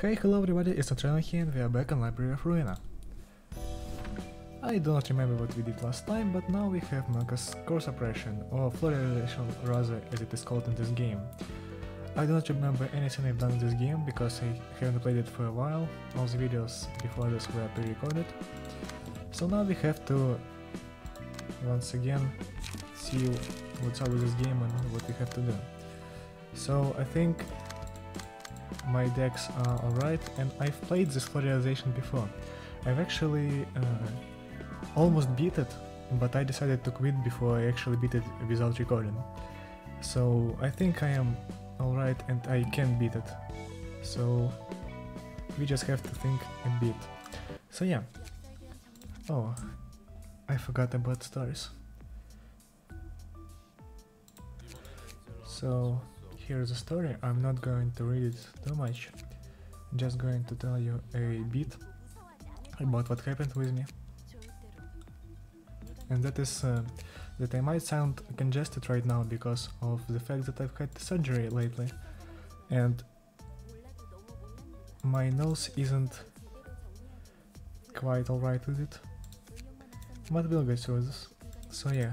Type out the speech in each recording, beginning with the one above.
Hey, hello everybody, it's Ultranum here and we are back on Library of Ruina. I do not remember what we did last time, but now we have Malkuth's Corpse Operation, or Floralization rather, as it is called in this game. I do not remember anything I've done in this game, because I haven't played it for a while, all the videos before this were pre-recorded. So now we have to, once again, see what's up with this game and what we have to do. So I think my decks are alright, and I've played this Floralization before. I've actually almost beat it, but I decided to quit before I actually beat it without recording. So I think I am alright and I can beat it. So we just have to think and beat. So yeah. Oh, I forgot about stars. So here's the story. I'm not going to read it too much, I'm just going to tell you a bit about what happened with me. And that is that I might sound congested right now because of the fact that I've had surgery lately and my nose isn't quite alright with it, but we'll get through this. So yeah,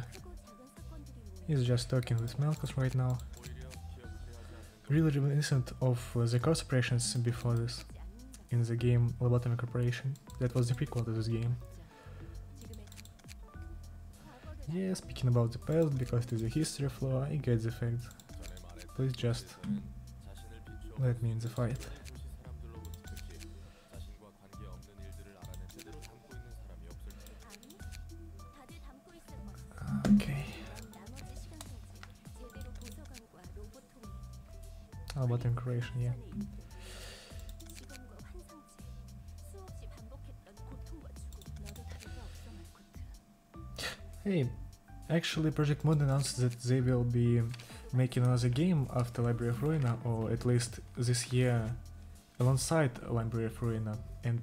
he's just talking with Malkuth right now. Really reminiscent of the Corpse Operations before this, in the game Lobotomy Corporation. That was the prequel to this game. Yeah, speaking about the past, because it is a history flaw, I get the fact. Please just let me in the fight. Okay. Lobotomy Corporation, yeah. Hey, actually Project Moon announced that they will be making another game after Library of Ruina, or at least this year alongside Library of Ruina, and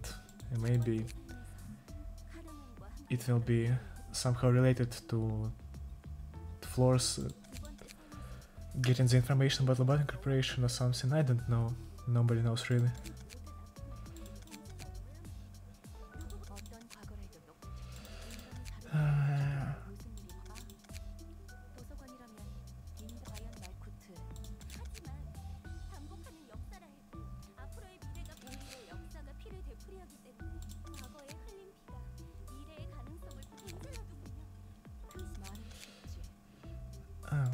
maybe it will be somehow related to Floor's getting the information about Lobotomy Corporation or something, I don't know, nobody knows really.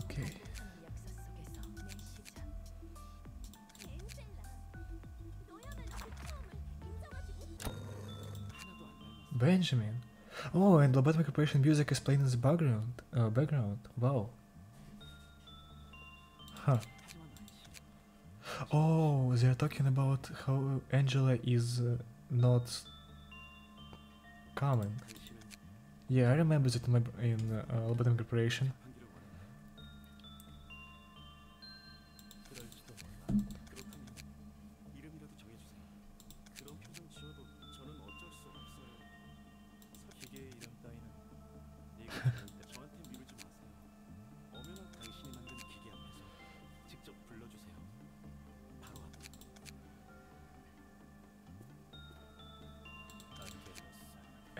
Okay. Benjamin. Oh, and Lobotomy Corporation music is playing in the background. Wow. Huh. Oh, they are talking about how Angela is not coming. Yeah, I remember that in Lobotomy Corporation.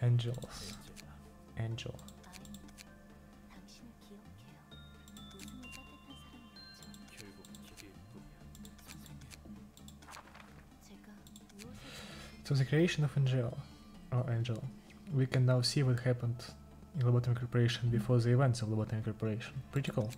Angels. Angel. So the creation of Angela. We can now see what happened in Lobotomy Corporation before the events of Lobotomy Corporation. Pretty cool.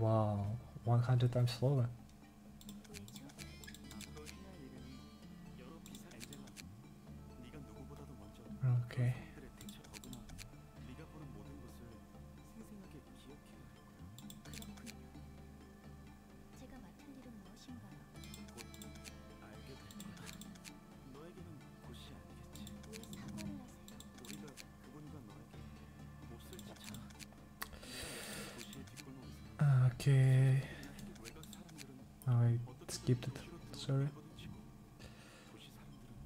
Wow, 100 times slower. Okay. Okay, I skipped it, sorry.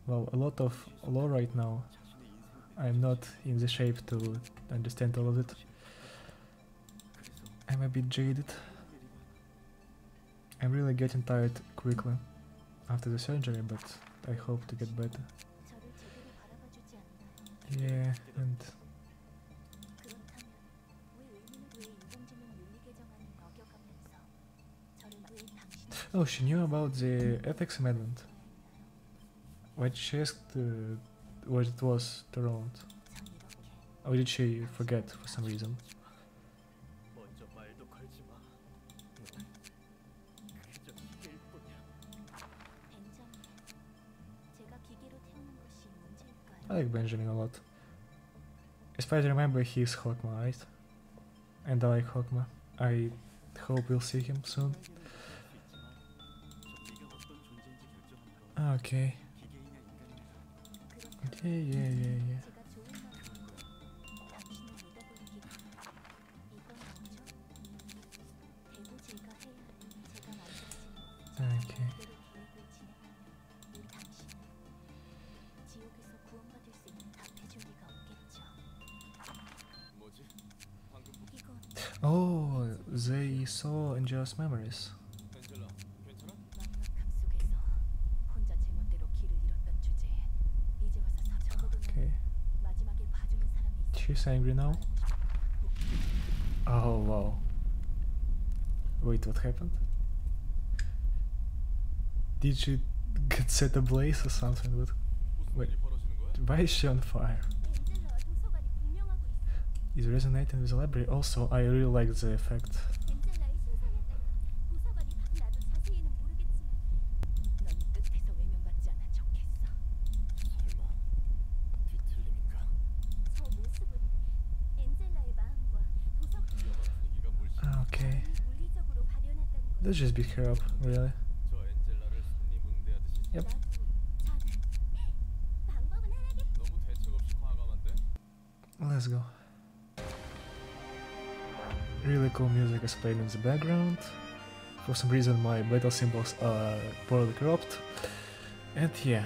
Well, a lot of lore right now. I'm not in the shape to understand all of it. I'm a bit jaded. I'm really getting tired quickly after the surgery, but I hope to get better. Yeah, and... Oh, she knew about the ethics amendment. Why did she ask what it was to round? Or did she forget for some reason? I like Benjamin a lot. If I remember, he's Hokma, right? And I like Hokma. I hope we'll see him soon. Okay. Yeah. Okay. Oh, they saw Angela's memories. She's angry now. Oh wow. Wait, what happened? Did she get set ablaze or something? What? Wait, why is she on fire? Is resonating with the library. Also, I really like the effect. Let's just beat her up, really. Yep. Let's go. Really cool music is played in the background. For some reason my battle symbols are poorly cropped. And yeah,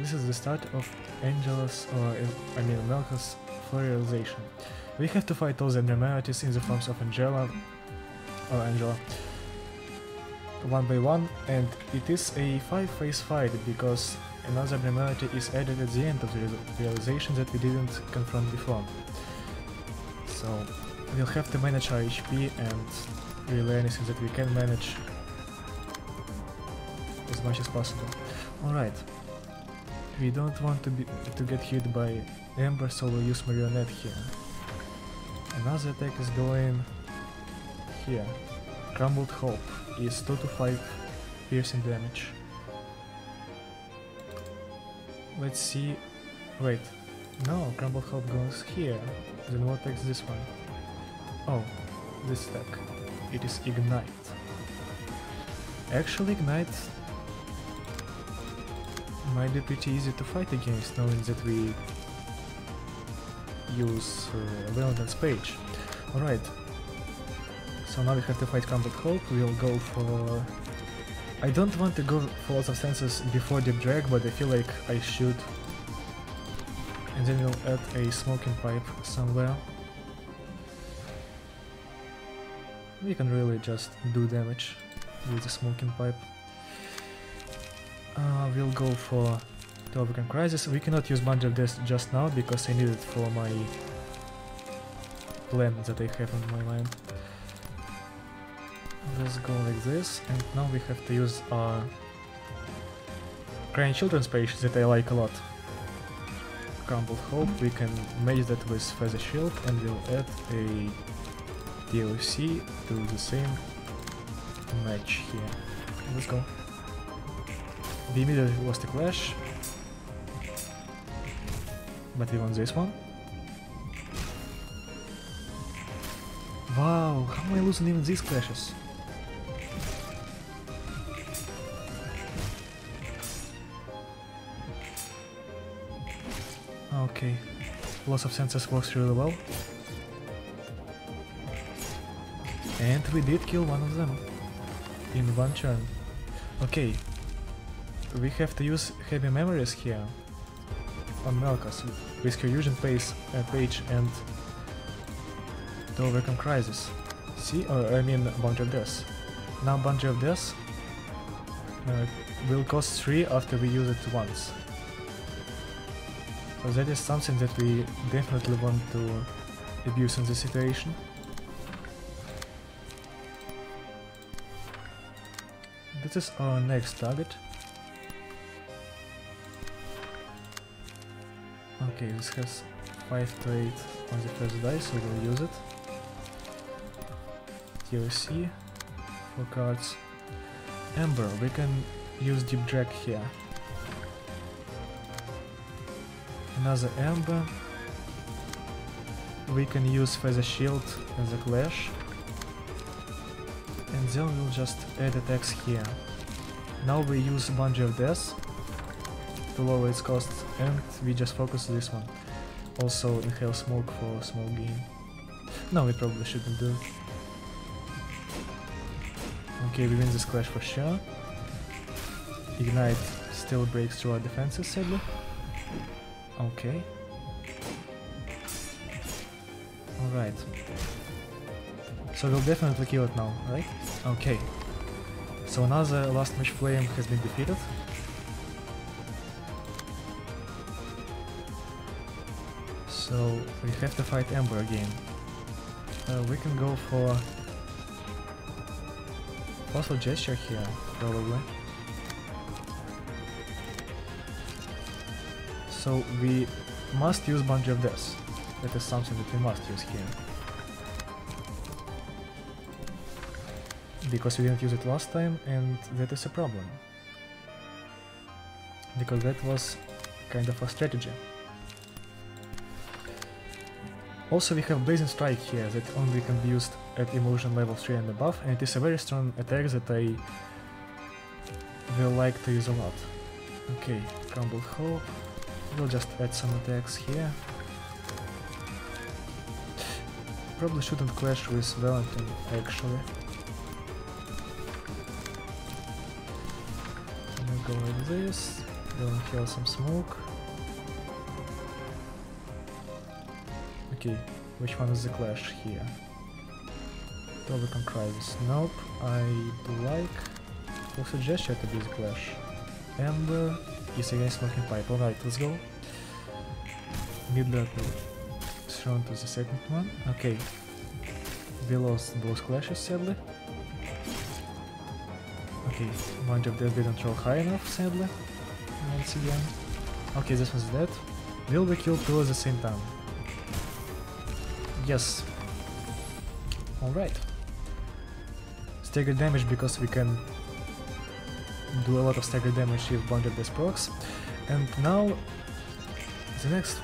this is the start of Angela's, or I mean Malkuth's furialization. We have to fight all the abnormalities in the forms of Angela. One by one, and it is a 5-phase fight because another abnormality is added at the end of the realization that we didn't confront before. So we'll have to manage our HP and really anything that we can manage as much as possible. Alright, we don't want to get hit by Ember, so we'll use Marionette here. Another attack is going here. Crumbled Hope is 2 to 5 piercing damage. Let's see... Wait, no, Crumbled Hope goes here, then what takes this one? Oh, this attack. It is Ignite. Actually, Ignite might be pretty easy to fight against, knowing that we use Valentine's Page. Alright. So now we have to fight Combat Hope. We'll go for... I don't want to go for lots of senses before Deep Drag, but I feel like I should. And then we'll add a Smoking Pipe somewhere. We can really just do damage with the Smoking Pipe. We'll go for the Overcome Crisis. We cannot use Bundle Death just now, because I need it for my plan that I have on my mind. Let's go like this, and now we have to use our Grandchildren's Page that I like a lot. Crumbled Hope, we can match that with Feather Shield, and we'll add a DLC to the same match here. Let's go. We immediately lost the clash, but we won this one. Wow, how am I losing even these clashes? Okay, loss of senses works really well. And we did kill one of them in one turn. Okay, we have to use heavy memories here on Malkuth with her usual page and to overcome crisis. See, I mean bounty of death. Now bounty of death will cost 3 after we use it once. So that is something that we definitely want to abuse in this situation. This is our next target. Okay, this has 5 to 8 on the first die, so we'll use it. TOC, 4 cards. Amber, we can use Deep Drag here. Another Amber. We can use Feather Shield as a clash. And then we'll just add attacks here. Now we use Bungee of Death to lower its cost, and we just focus this one. Also inhale smoke for small gain. No, we probably shouldn't do. Okay, we win this clash for sure. Ignite still breaks through our defenses, sadly. Okay. Alright. So we'll definitely kill it now, right? Okay. So another last match flame has been defeated. So we have to fight Amber again. We can go for Hostile Gesture here, probably. So we must use Bungee of Death. That is something that we must use here. Because we didn't use it last time, and that is a problem. Because that was kind of a strategy. Also, we have Blazing Strike here, that only can be used at Emulsion level 3 and above, and it is a very strong attack that I will like to use a lot. Okay, Crumbled Hope. We'll just add some attacks here. Probably shouldn't clash with Valentine, actually. Go like this, we'll inhale some smoke. Okay, which one is the clash here? To overcome crisis. Nope, I'd like also gesture to be the clash. Amber is against smoking pipe. Alright, let's go. Mid battle. Thrown to the second one. Okay. We lost both clashes, sadly. Okay, bunch of death didn't roll high enough, sadly. Once again. Okay, this one's dead. Will we kill two at the same time? Yes. Alright. Staggered damage because we can do a lot of staggered damage if bunch of death procs. And now the next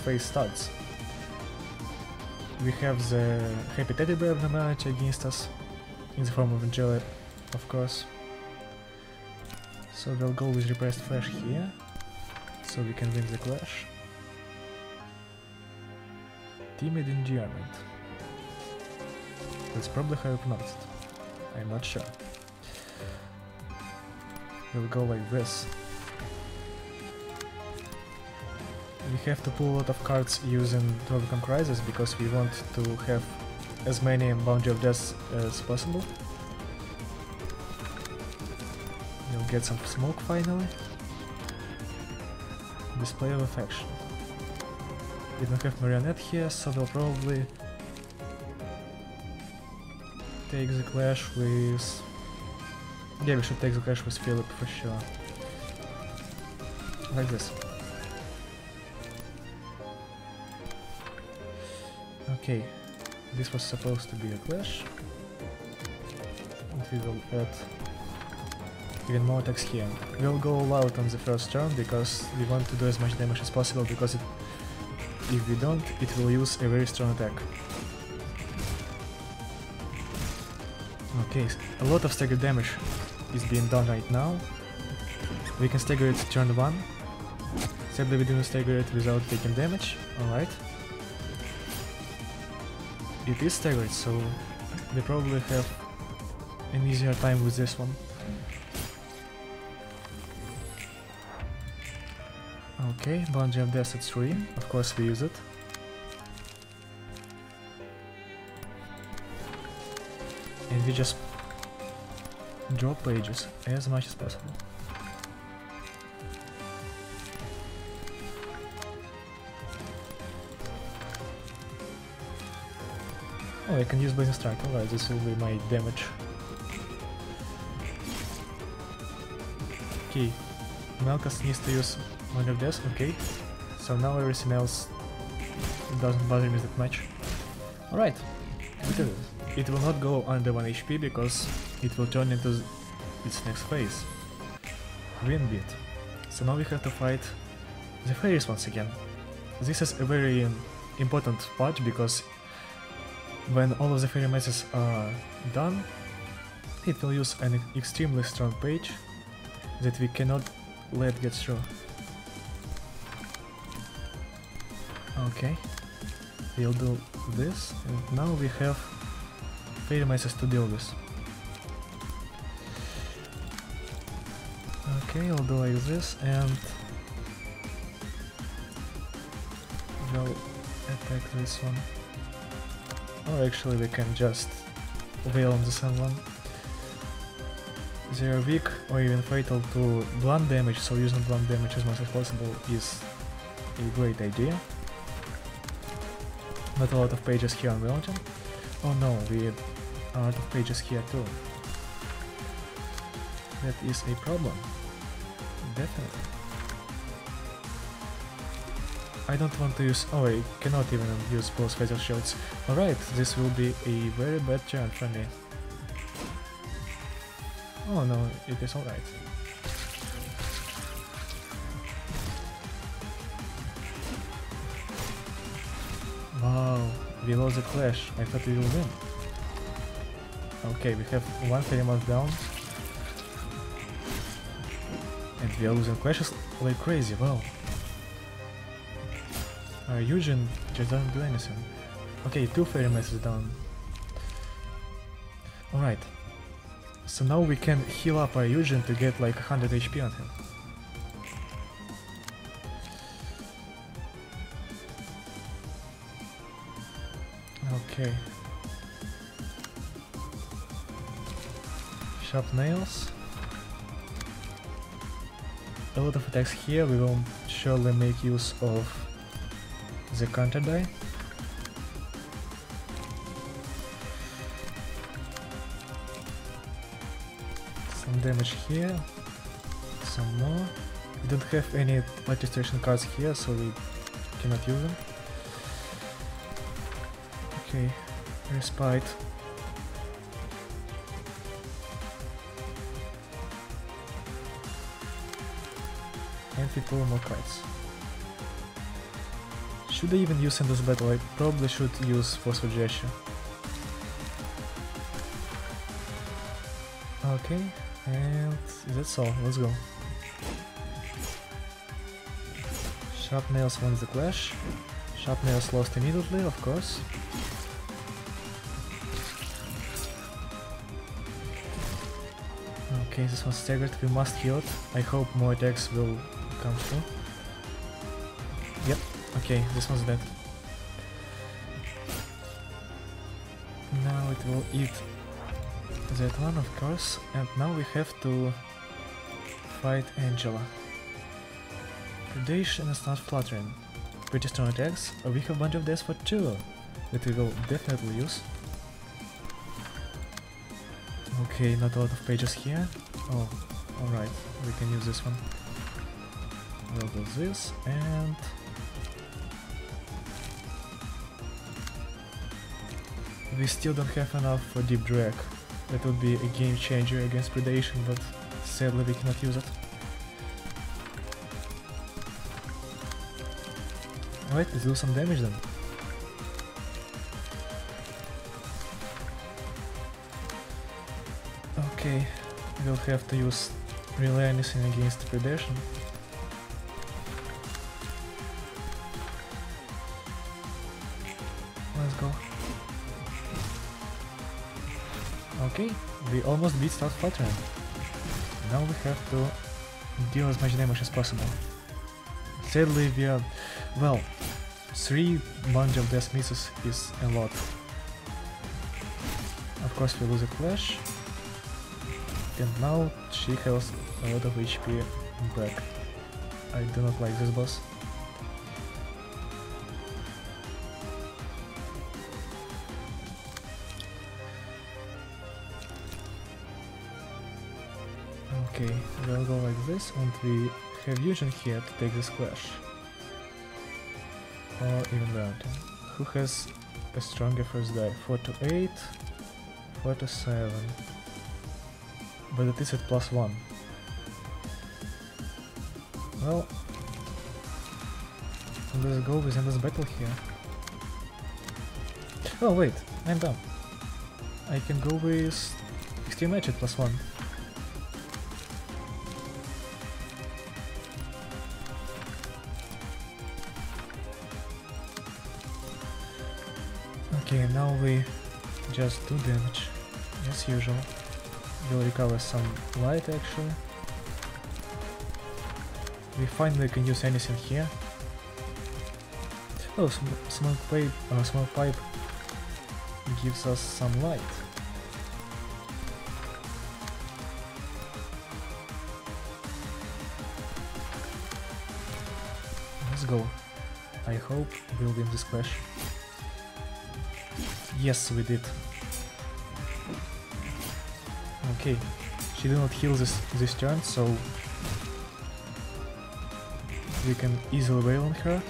phase starts. We have the Happy Teddy Bear of the match against us in the form of Angela. Of course. So we'll go with Repressed Flash here, so we can win the clash. Timid Endearment. That's probably how you pronounce it. I'm not sure. We'll go like this. We have to pull a lot of cards using to overcome crisis because we want to have as many Boundary of Death as possible. Get some smoke finally. Display of affection. We don't have marionette here, so we'll probably take the clash with... Yeah, we should take the clash with Philip for sure. Like this. Okay, this was supposed to be a clash. And we will add even more attacks here. We'll go all out on the first turn because we want to do as much damage as possible, because if we don't, it will use a very strong attack. Okay, a lot of staggered damage is being done right now. We can stagger it turn 1, except that we didn't stagger it without taking damage. Alright. It is staggered, so they probably have an easier time with this one. Okay, Bungie of Death at 3. Of course we use it. And we just draw pages as much as possible. Oh, I can use Blazing Strike. Alright, this will be my damage. Okay, Malkuth needs to use Wonder of Death, okay. So now everything else doesn't bother me that much. Alright, we did it. It will not go under 1 HP because it will turn into its next phase. Green beat. So now we have to fight the fairies once again. This is a very important part because when all of the fairy messes are done, it will use an extremely strong page that we cannot let get through. Okay, we'll do this, and now we have fairy messes to deal with. Okay, I'll do like this, and we'll attack this one. Or actually we can just wail on the someone. They are weak or even fatal to blunt damage, so using blunt damage as much as possible is a great idea. Not a lot of pages here on the mountain. Oh no, we had a lot of pages here too. That is a problem. Definitely. I don't want to use... oh, I cannot even use both feather shields. Alright, this will be a very bad turn for me. Oh no, it is alright. Wow, we lost the clash. I thought we will win. Okay, we have one fairy moth down. And we are losing clashes like crazy, wow. Eugene just doesn't do anything. Okay, two fairy messes down. Alright. So now we can heal up our Eugene to get like 100 HP on him. Okay. Sharp nails. A lot of attacks here, we will surely make use of the counter die. Some damage here, some more. We don't have any registration cards here, so we cannot use them. Okay, respite. And we pull more cards. Should I even use in this battle? I probably should use Force of Gesture. Okay, and that's all, let's go. Sharp Nails wins the clash. Sharp Nails lost immediately, of course. Okay, this one's staggered, we must heal it. I hope more attacks will come through. Yep. Okay, this one's dead. Now it will eat that one, of course, and now we have to fight Angela. Predation is not fluttering. Pretty strong attacks. We have a bunch of deaths for 2 that we will definitely use. Okay, not a lot of pages here. Oh, alright, we can use this one. We'll do this and... we still don't have enough for Deep Drag. That would be a game changer against Predation, but sadly we cannot use it. Alright, let's do some damage then. Okay, we'll have to use Relay Anything against Predation. Let's go. Okay, we almost beat Start Fluttering. Now we have to deal as much damage as possible. Sadly we are... well, 3 bunch of death misses is a lot. Of course we lose a clash. And now she has a lot of HP back. I do not like this boss. Okay, we'll go like this, and we have Eugene here to take this clash. Or even that. Who has a stronger first die? 4 to 8, 4 to 7. But it is at plus 1. Well, let's go with endless battle here. Oh wait, I'm dumb. I can go with Extreme Edge at plus 1. Okay, now we just do damage, as usual. We'll recover some light, actually. We finally can use anything here. Oh, smoke pipe gives us some light. Let's go. I hope we'll win this clash. Yes, we did. Okay, she did not heal this turn, so we can easily wail on her.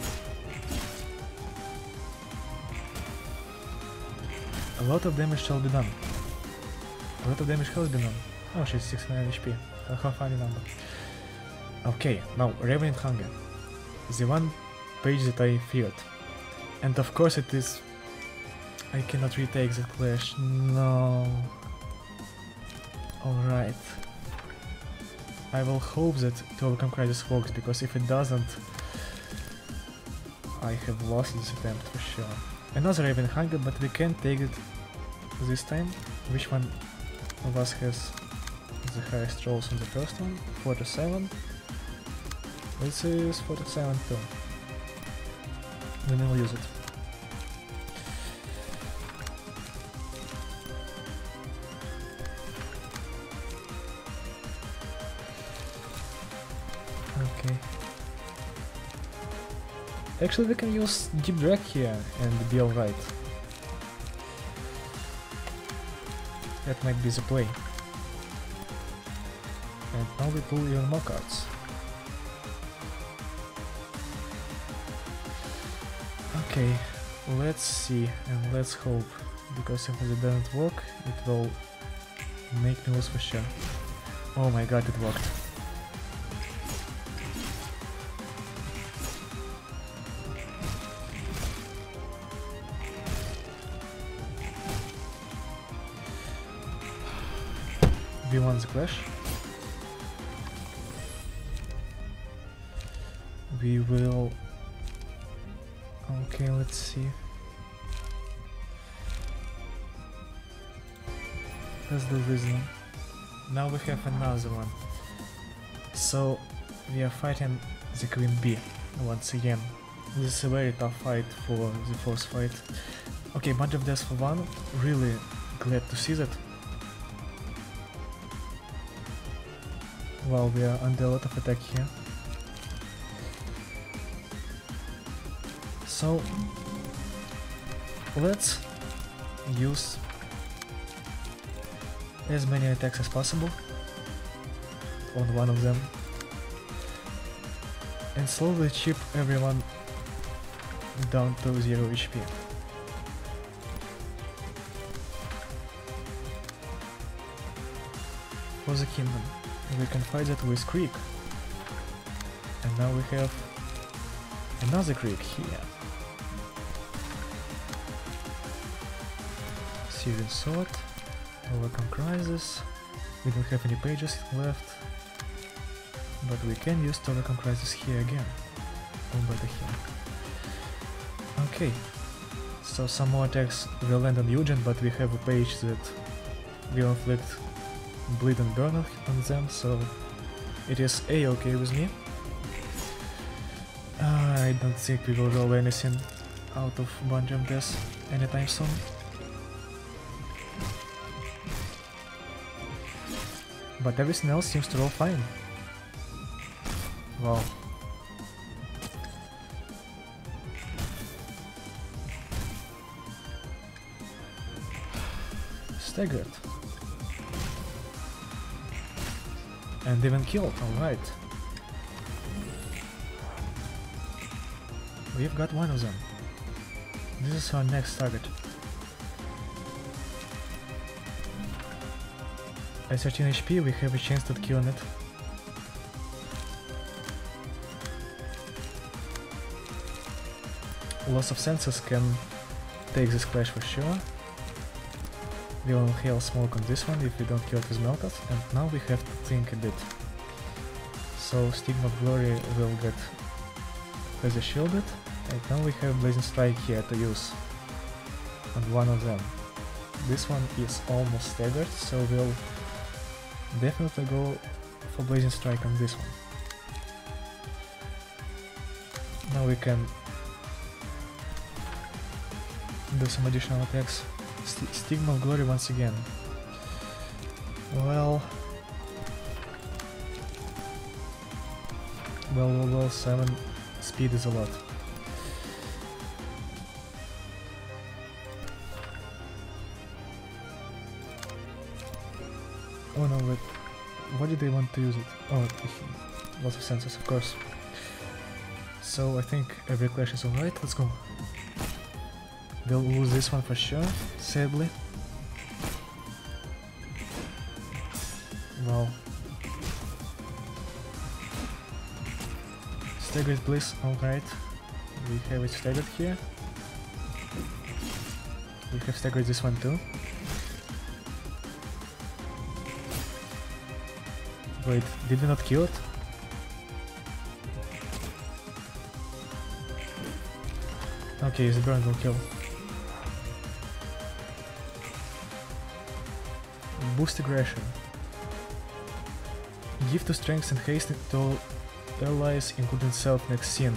A lot of damage shall be done. A lot of damage has been done. Oh, she's 69 HP. How funny number. Okay, now Revenant Hunger. The one page that I feared. And of course it is... I cannot retake the clash, no. Alright. I will hope that to overcome crisis works, because if it doesn't, I have lost this attempt for sure. Another Raven Hunger, but we can take it this time. Which one of us has the highest rolls on the first one? 47. This is 47 too. Then we'll use it. Actually, we can use Deep Drag here and be alright. That might be the play. And now we pull even more cards. Okay, let's see and let's hope. Because if it doesn't work, it will make me lose for sure. Oh my god, it worked. We won the clash. We will... okay, let's see. Let's do this now. Now we have another one. So, we are fighting the Queen Bee once again. This is a very tough fight for the first fight. Okay, bunch of deaths for one. Really glad to see that. Wow, we are under a lot of attack here. So, let's use as many attacks as possible on one of them and slowly chip everyone down to 0 HP. For the kingdom. We can fight that with Creek. And now we have another Creek here. Searing Sword. Overcome Crisis. We don't have any pages left. But we can use Overcome Crisis here again. Or better here. Okay. So some more attacks will land on Eugene, but we have a page that will inflict bleed and burn on them, so it is a-okay with me. I don't think we will roll anything out of Bungeon Death anytime soon. But everything else seems to roll fine. Wow. Staggered. And even killed, alright. We've got one of them. This is our next target. At 13 HP we have a chance at killing it. Loss of senses can take this clash for sure. We will inhale smoke on this one if we don't kill it with Malkuth, and now we have to think a bit. So Stigma of Glory will get as a shielded, and now we have Blazing Strike here to use on one of them. This one is almost staggered, so we'll definitely go for Blazing Strike on this one. Now we can do some additional attacks. Stigma of Glory once again. Well, 7 speed is a lot. Oh no, wait. What did they want to use it? Oh, lots of sensors, of course. So I think every clash is alright, let's go. They'll lose this one for sure, sadly. Wow. Staggered please, alright. We have it staggered here. We have staggered this one too. Wait, did we not kill it? Okay, the burn will kill. Boost aggression. Give to strength and haste to allies, including self, next scene.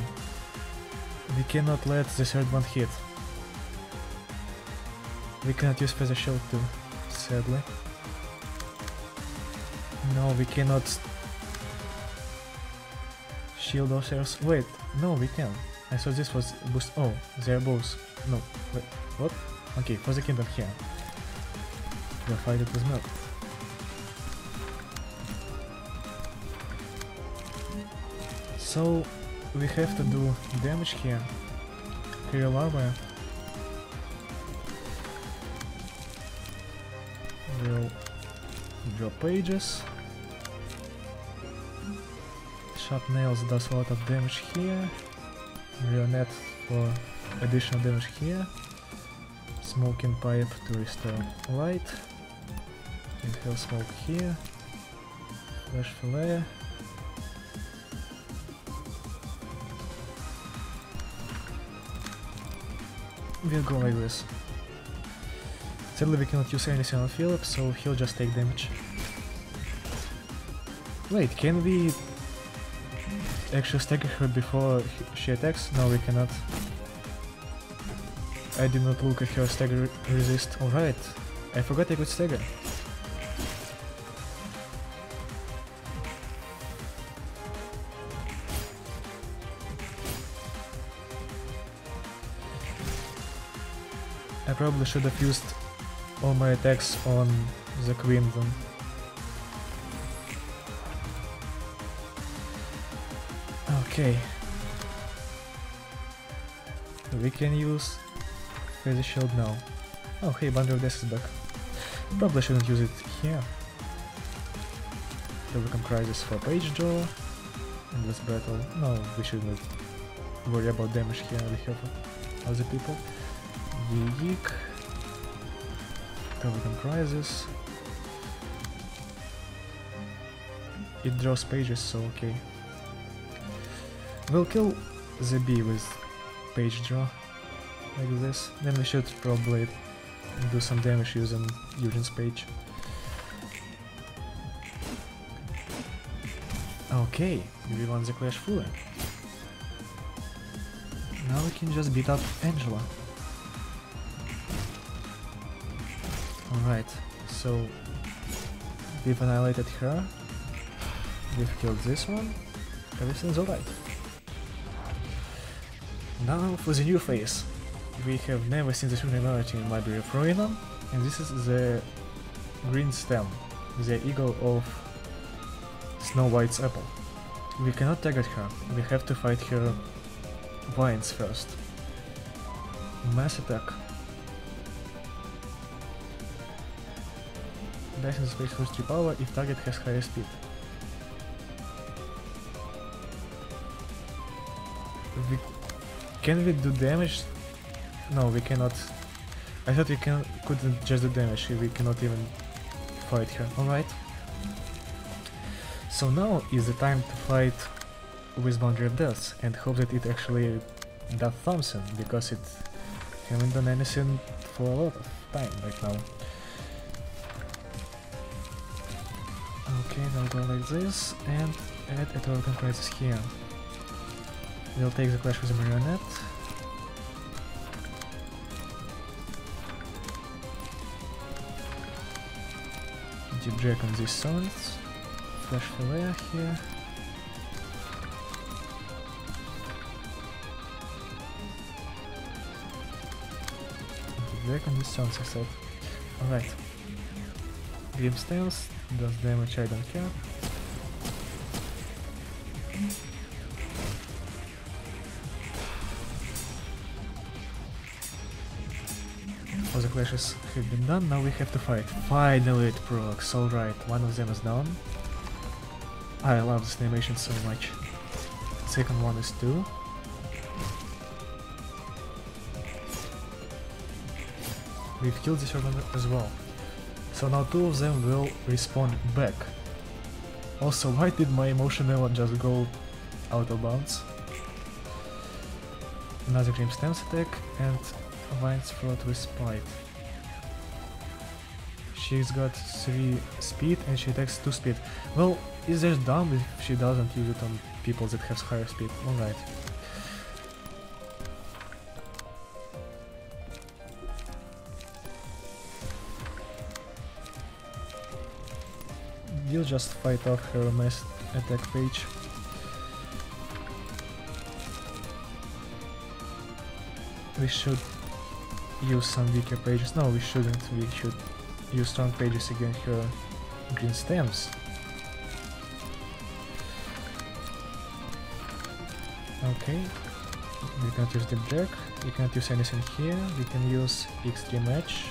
We cannot let the third one hit. We cannot use Feather Shield too, sadly. No, we cannot shield ourselves. Wait, no, we can. I thought this was boost. Oh, they're both. No, wait, what? Okay, for the kingdom here. The fight it was not. So we have to do damage here. Clear larvae. We'll drop pages. Sharp nails does a lot of damage here. Marionette for additional damage here. Smoking pipe to restore light. Inhale smoke here. Flash fillet. We'll go like this. Sadly we cannot use anything on Philip, so he'll just take damage. Wait, can we actually stagger her before she attacks? No, we cannot. I did not look at her stagger resist. Alright, I forgot I could stagger. I probably should have used all my attacks on the queen then. Okay, we can use Feather Shield now. Oh hey, Bundle of Death is back. Probably shouldn't use it here. To overcome crisis for page draw. And this battle. No, we shouldn't worry about damage here. We have other people. Yeek. To overcome crisis. It draws pages, so okay. We'll kill the bee with page draw, like this. Then we should probably do some damage using Eugene's page. Okay, we won the clash fully. Now we can just beat up Angela. Alright, so we've annihilated her, we've killed this one, everything's alright. Now for the new phase. We have never seen this minority in Library of Ruina, and this is the green stem, the eagle of Snow White's apple. We cannot target her, we have to fight her vines first. Mass attack. Dash in space for 3 power if target has higher speed. Can we do damage? No, we cannot. I thought we couldn't just do damage, we cannot even fight her. Alright. So now is the time to fight with Boundary of Death and hope that it actually does something, because it hasn't done anything for a lot of time right now. Okay, now go like this and add a token crisis here. We'll take the clash with the marionette. Deep drag on these sounds. Flash fillet here. Deep drag on these sounds, I said. Alright. Grim Stance does damage, I don't care. All the clashes have been done, now we have to fight. Finally it procs, alright, one of them is down. I love this animation so much. Second one is 2. We've killed the servant as well. So now 2 of them will respawn back. Also, why did my emotion melon just go out of bounds? Another Grim Stance attack and Vines fraught with Spite. She's got 3 speed and she attacks 2 speed. Well, is that dumb if she doesn't use it on people that have higher speed? Alright. We'll just fight off her mass attack page. We should use some weaker pages. No, we shouldn't. We should use strong pages against her green stems. Okay. We can't use Deep Jack. We can't use anything here. We can use Extreme Edge.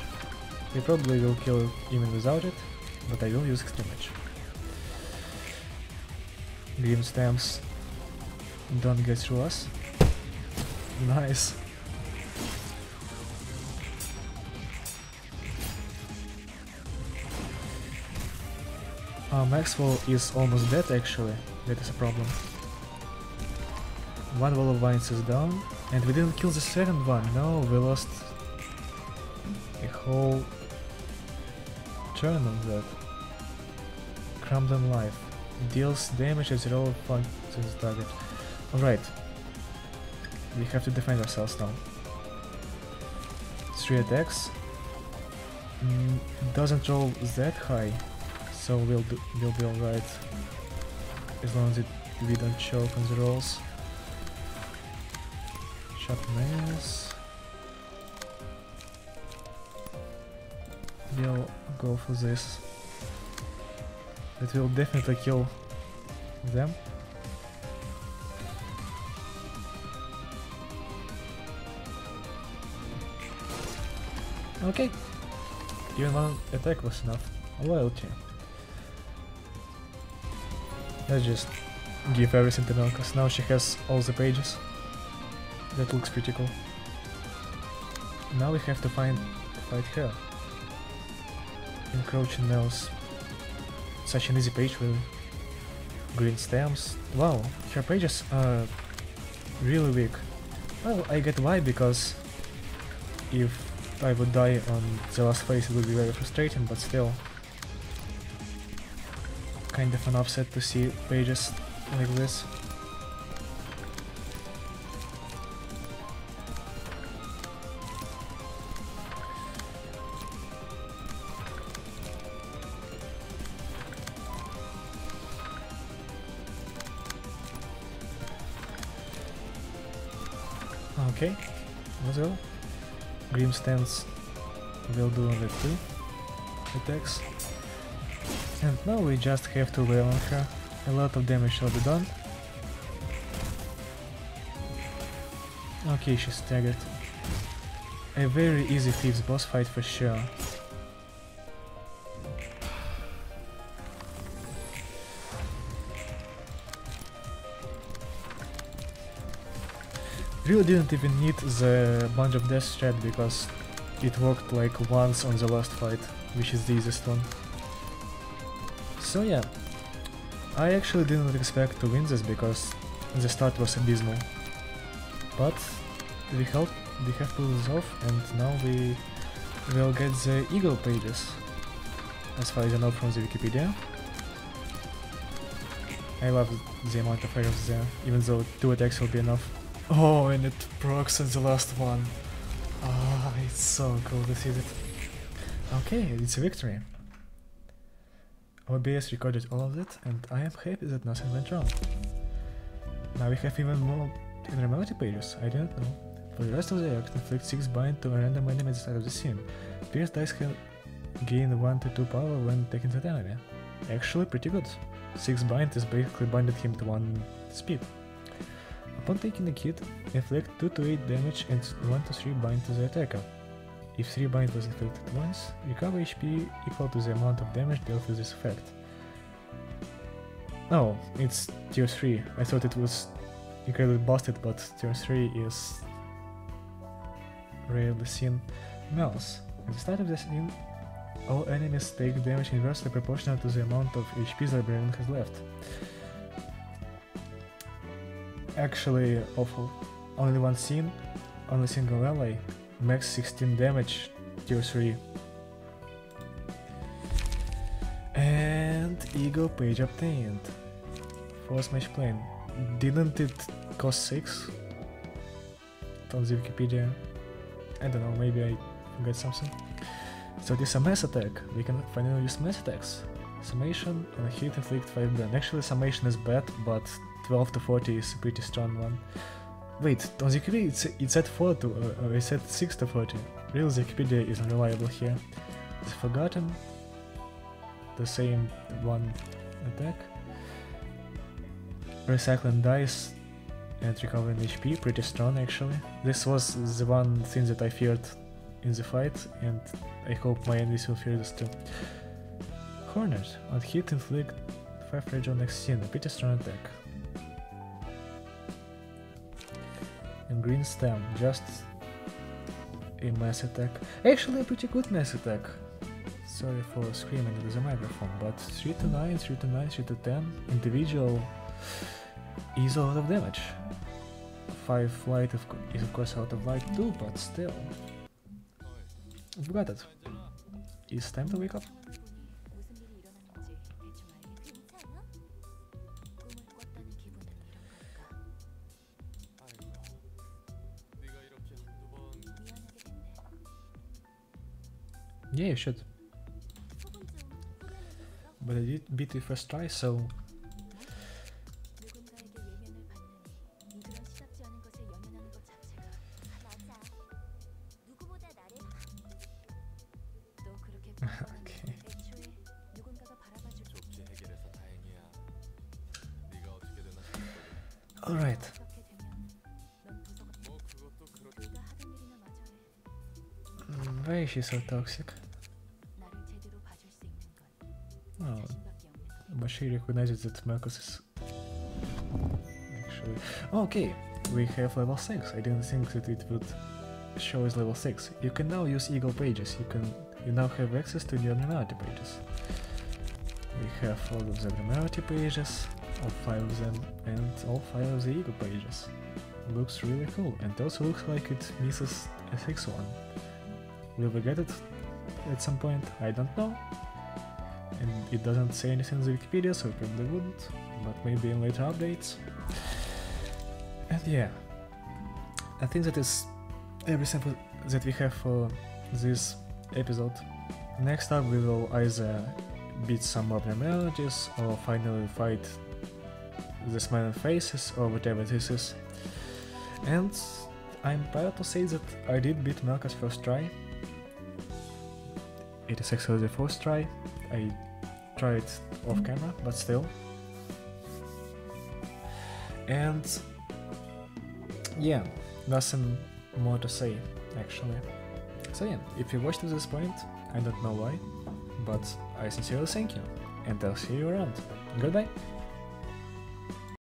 We probably will kill it even without it, but I will use Extreme Edge. Green stems don't get through us. Nice. Maxwell is almost dead actually, that is a problem. One wall of vines is down, and we didn't kill the second one, no, we lost a whole turn on that. Crumbling Life, deals damage as zero functions target. Alright, we have to defend ourselves now. 3 attacks, doesn't roll that high. So we'll be alright, as long as we don't choke on the rolls. Shot nails. We'll go for this. It will definitely kill them. Okay, even one attack was enough. Loyalty. Let's just give everything to Malkuth. Now she has all the pages. That looks pretty cool. Now we have to fight her. Encroaching Nails. Such an easy page with green stems. Wow, her pages are really weak. Well, I get why, because if I would die on the last phase it would be very frustrating, but still. kind of an upset to see pages like this. Okay, let's go. Grim stance will do the two attacks. And now we just have to wail on her. A lot of damage shall be done. Okay, she's staggered. A very easy Thieves boss fight for sure. Really didn't even need the bunch of death strat because it worked like once on the last fight, which is the easiest one. So yeah, I actually didn't expect to win this because the start was abysmal, but we helped, we have pulled this off, and now we will get the eagle pages, as far as I know from the Wikipedia. I love the amount of arrows there, even though 2 attacks will be enough. Oh, and it procs at the last one. Ah, oh, it's so cool to see that. Okay, it's a victory. OBS recorded all of that, and I am happy that nothing went wrong. Now we have even more abnormality pages, I didn't know. For the rest of the act, inflict 6 bind to a random enemy at the start of the scene. Pierce dice can gain 1-2 power when taking that enemy. Actually pretty good. 6 bind is basically binded him to 1 speed. Upon taking a hit, inflict 2-8 damage and 1-3 bind to the attacker. If 3 bind was inflicted once, recover HP equal to the amount of damage dealt with this effect. Oh, it's tier 3. I thought it was incredibly busted, but tier 3 is rarely seen. Melts. At the start of the scene, all enemies take damage inversely proportional to the amount of HP the librarian has left. Actually awful. Only one scene, only single ally, max 16 damage, tier 3. And eagle page obtained. Force match plane. Didn't it cost 6? On the Wikipedia. I don't know, maybe I forgot something. So this is a mass attack. We can finally use mass attacks. Summation on a hit inflict 5 damage. Actually summation is bad, but 12 to 40 is a pretty strong one. Wait, on the Wikipedia it's at 4 to, it's at 6 to 40. Really, the Wikipedia is unreliable here. It's forgotten. The same one attack. Recycling dice and recovering HP, pretty strong actually. This was the one thing that I feared in the fight, and I hope my enemies will fear this too. Hornet, on hit inflict 5 rage on next scene, a pretty strong attack. And green stem, just a mass attack. Actually a pretty good mass attack. Sorry for screaming with the microphone, but 3 to 9, 3 to 9, 3 to 10, individual is a lot of damage. 5 light is of course a lot of light too, but still. I've got it. It's time to wake up. Yeah, you should. But I did beat the first try, so... okay. Alright. Why is she so toxic? Oh, but she recognizes that Malkuth is... actually... Okay, we have level 6, I didn't think that it would show as level 6. You can now use eagle pages, you now have access to the abnormality pages. We have all of the abnormality pages, all 5 of them, and all 5 of the eagle pages. Looks really cool, and also looks like it misses a 6th one. Will we get it at some point? I don't know. and it doesn't say anything in the Wikipedia, so it probably wouldn't, but maybe in later updates. And yeah, I think that is everything that we have for this episode. Next up we will either beat some more melodies or finally fight the smiling faces or whatever this is. And I'm proud to say that I did beat Malkuth's first try. It is actually the first try. I tried off camera, but still. And yeah, nothing more to say actually. So yeah, if you watched to this point, I don't know why, but I sincerely thank you, and I'll see you around. Goodbye!